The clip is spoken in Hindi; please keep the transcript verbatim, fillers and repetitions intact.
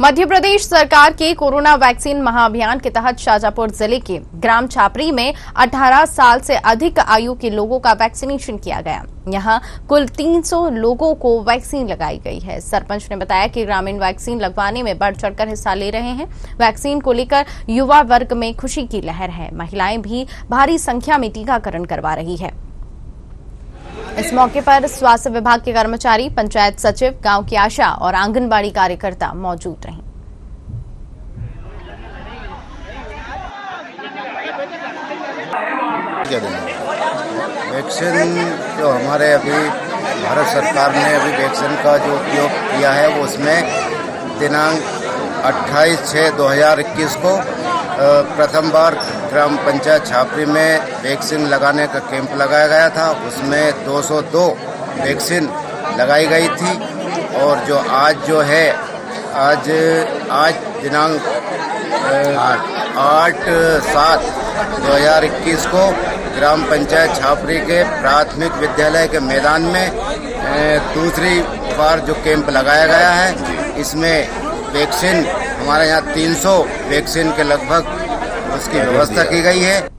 मध्य प्रदेश सरकार के कोरोना वैक्सीन महाअभियान के तहत शाजापुर जिले के ग्राम छापरी में अठारह साल से अधिक आयु के लोगों का वैक्सीनेशन किया गया। यहां कुल तीन सौ लोगों को वैक्सीन लगाई गई है। सरपंच ने बताया कि ग्रामीण वैक्सीन लगवाने में बढ़ चढ़कर हिस्सा ले रहे हैं। वैक्सीन को लेकर युवा वर्ग में खुशी की लहर है। महिलाएं भी भारी संख्या में टीकाकरण करवा रही है। इस मौके पर स्वास्थ्य विभाग के कर्मचारी, पंचायत सचिव, गांव की आशा और आंगनबाड़ी कार्यकर्ता मौजूद रहे। वैक्सीन जो हमारे अभी भारत सरकार ने अभी वैक्सीन का जो उपयोग किया है वो उसमें दिनांक अट्ठाईस छह दो हज़ार इक्कीस को प्रथम बार ग्राम पंचायत छापरी में वैक्सीन लगाने का कैंप लगाया गया था। उसमें दो सौ दो वैक्सीन लगाई गई थी। और जो आज जो है आज आज दिनांक आठ सात दो हज़ार इक्कीस को ग्राम पंचायत छापरी के प्राथमिक विद्यालय के मैदान में दूसरी बार जो कैंप लगाया गया है, इसमें वैक्सीन हमारे यहाँ तीन सौ वैक्सीन के लगभग उसकी व्यवस्था की गई है।